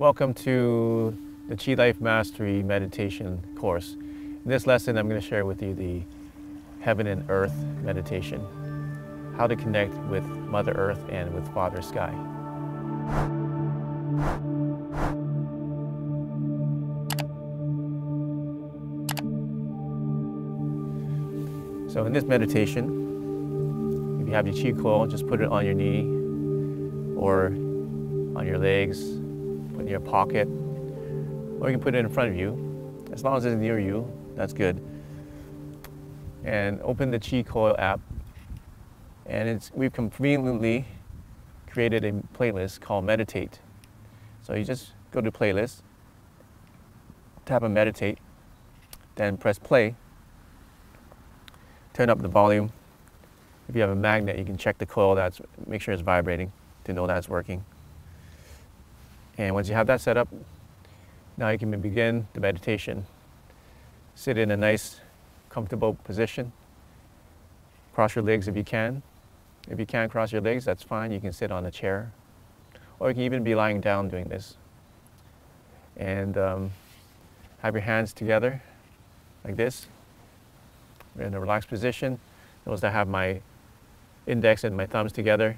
Welcome to the Qi Life Mastery Meditation Course. In this lesson, I'm going to share with you the Heaven and Earth Meditation, how to connect with Mother Earth and with Father Sky. So in this meditation, if you have your Qi coil, just put it on your knee or on your legs, in your pocket, or you can put it in front of you. As long as it's near you, that's good. And open the Qi Coil app. And we've conveniently created a playlist called Meditate. So you just go to Playlist, tap on Meditate, then press play. Turn up the volume. If you have a magnet, you can check the coil, make sure it's vibrating to know that's working. And once you have that set up, now you can begin the meditation. Sit in a nice, comfortable position. Cross your legs if you can. If you can't cross your legs, that's fine. You can sit on a chair. Or you can even be lying down doing this. And have your hands together like this. We're in a relaxed position. Notice I have my index and my thumbs together,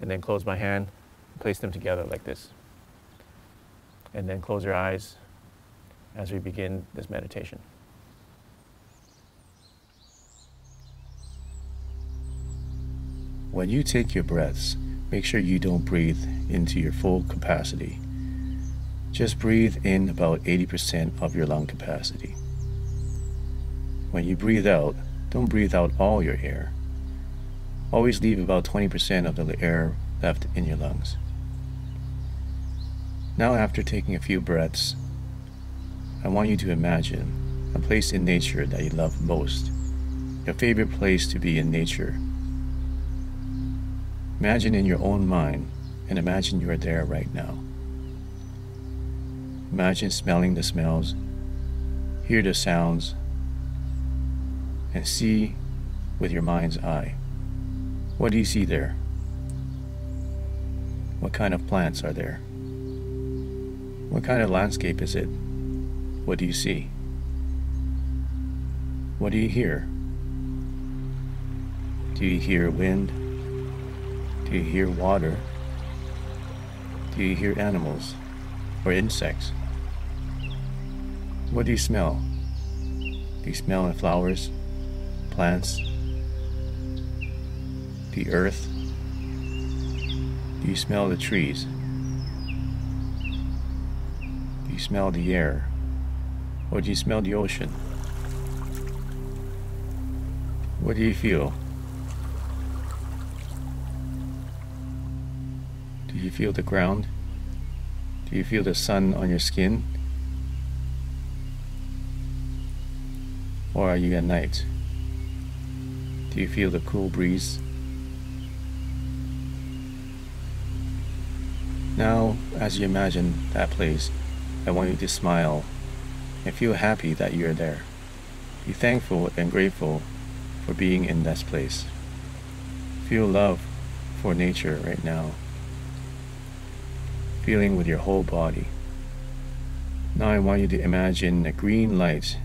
and then close my hand, place them together like this. And then close your eyes as we begin this meditation. When you take your breaths, make sure you don't breathe into your full capacity. Just breathe in about 80% of your lung capacity. When you breathe out, don't breathe out all your air. Always leave about 20% of the air left in your lungs. Now, after taking a few breaths, I want you to imagine a place in nature that you love most, your favorite place to be in nature. Imagine in your own mind and imagine you are there right now. Imagine smelling the smells, hear the sounds, and see with your mind's eye. What do you see there? What kind of plants are there? What kind of landscape is it? What do you see? What do you hear? Do you hear wind? Do you hear water? Do you hear animals or insects? What do you smell? Do you smell flowers, plants, the earth? Do you smell the trees? Do you smell the air, or do you smell the ocean? What do you feel? Do you feel the ground? Do you feel the sun on your skin? Or are you at night? Do you feel the cool breeze? Now, as you imagine that place, I want you to smile and feel happy that you're there. Be thankful and grateful for being in this place. Feel love for nature right now. Feeling with your whole body. Now I want you to imagine a green light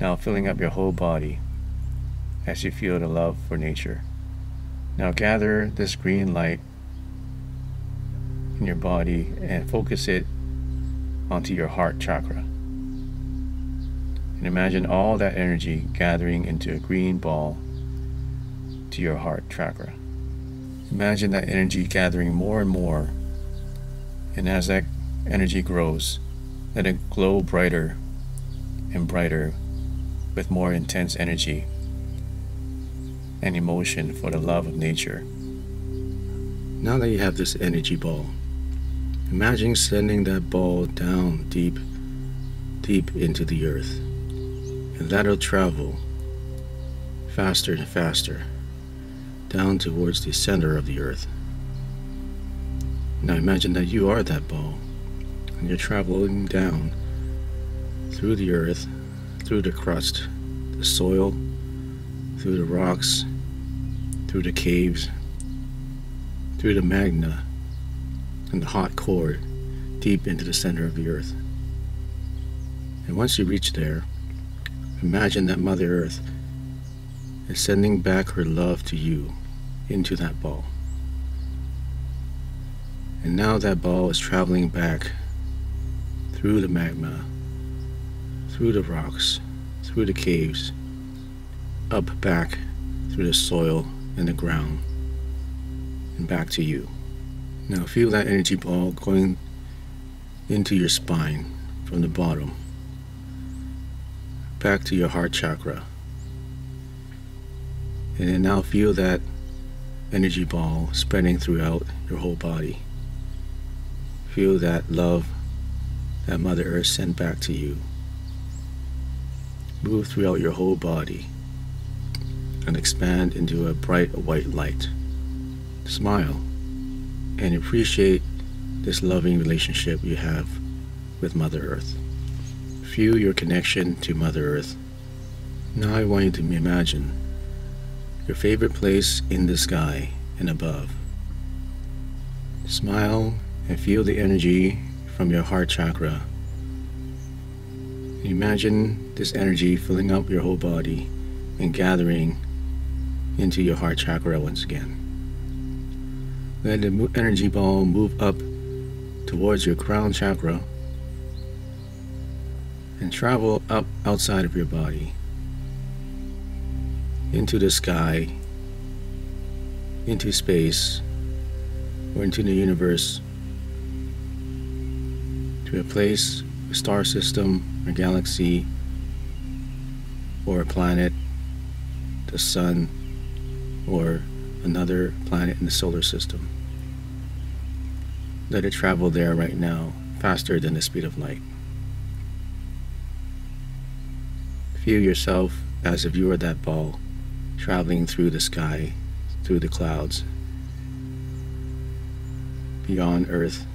now filling up your whole body as you feel the love for nature. Now gather this green light in your body and focus it onto your heart chakra. And imagine all that energy gathering into a green ball to your heart chakra. Imagine that energy gathering more and more, and as that energy grows, let it glow brighter and brighter with more intense energy and emotion for the love of nature. Now that you have this energy ball, imagine sending that ball down deep, deep into the earth, and let it travel faster and faster down towards the center of the earth. Now imagine that you are that ball, and you're traveling down through the earth, through the crust, the soil, through the rocks, through the caves, through the magma, and the hot core deep into the center of the earth. And once you reach there, imagine that Mother Earth is sending back her love to you into that ball. And now that ball is traveling back through the magma, through the rocks, through the caves, up back through the soil and the ground, and back to you. Now feel that energy ball going into your spine from the bottom, back to your heart chakra. And then now feel that energy ball spreading throughout your whole body. Feel that love that Mother Earth sent back to you. Move throughout your whole body and expand into a bright white light. Smile and appreciate this loving relationship you have with Mother Earth. Feel your connection to Mother Earth. Now I want you to imagine your favorite place in the sky and above. Smile and feel the energy from your heart chakra. Imagine this energy filling up your whole body and gathering into your heart chakra once again. Let the energy ball move up towards your crown chakra and travel up outside of your body, into the sky, into space, or into the universe, to a place, a star system, a galaxy, or a planet, the sun, or another planet in the solar system. Let it travel there right now, faster than the speed of light. Feel yourself as if you were that ball, traveling through the sky, through the clouds, beyond Earth,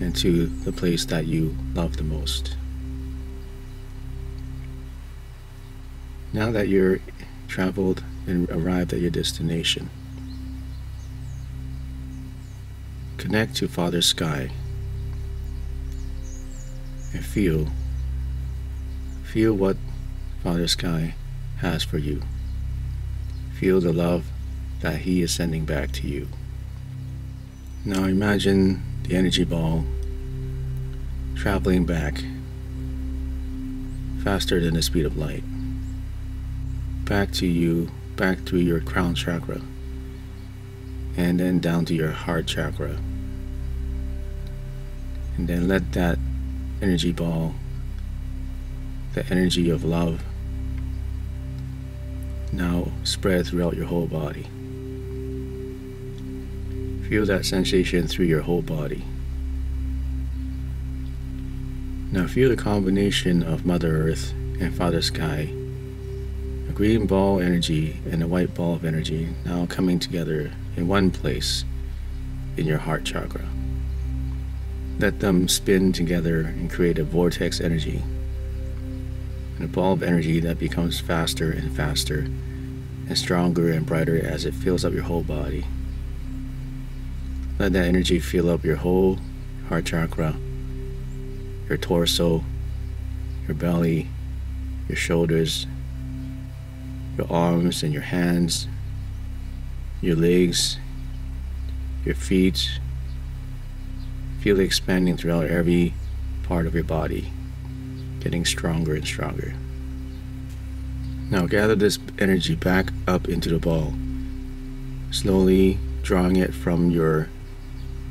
and to the place that you love the most. Now that you're traveled and arrived at your destination, connect to Father Sky and feel what Father Sky has for you. Feel the love that he is sending back to you. Now imagine the energy ball traveling back faster than the speed of light, back to you, back through your crown chakra, and then down to your heart chakra. And then let that energy ball, the energy of love, now spread throughout your whole body. Feel that sensation through your whole body. Now feel the combination of Mother Earth and Father Sky, a green ball energy and a white ball of energy, now coming together in one place in your heart chakra. Let them spin together and create a vortex energy, and a ball of energy that becomes faster and faster and stronger and brighter as it fills up your whole body. Let that energy fill up your whole heart chakra, your torso, your belly, your shoulders, your arms and your hands, your legs, your feet. Feel it expanding throughout every part of your body, getting stronger and stronger. Now gather this energy back up into the ball, slowly drawing it from your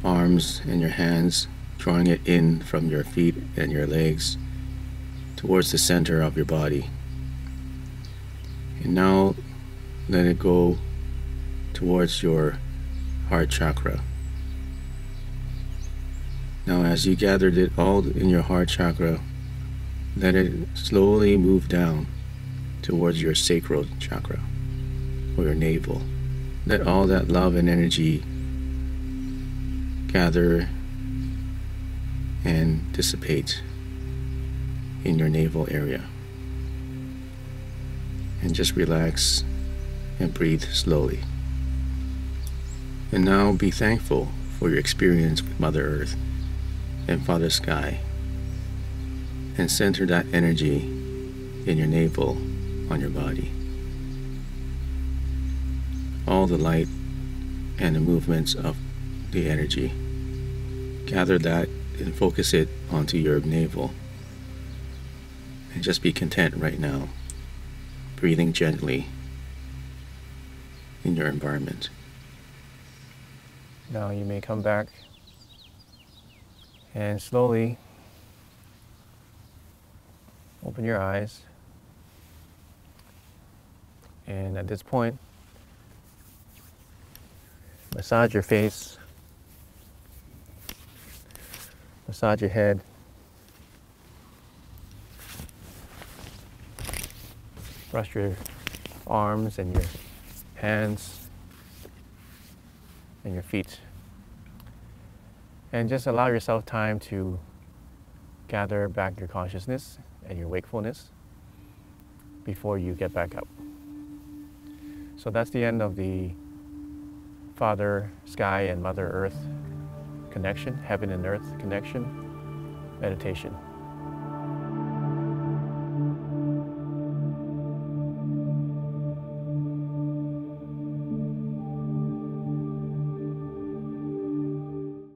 arms and your hands, drawing it in from your feet and your legs towards the center of your body. And now let it go towards your heart chakra. Now as you gathered it all in your heart chakra, let it slowly move down towards your sacral chakra or your navel. Let all that love and energy gather and dissipate in your navel area. And just relax and breathe slowly. And now be thankful for your experience with Mother Earth and Father Sky, and center that energy in your navel on your body. All the light and the movements of the energy, gather that and focus it onto your navel, and just be content right now, breathing gently in your environment. Now you may come back and slowly open your eyes, and at this point massage your face, massage your head, brush your arms and your hands and your feet, and just allow yourself time to gather back your consciousness and your wakefulness before you get back up. So that's the end of the Father Sky and Mother Earth connection, Heaven and Earth connection meditation.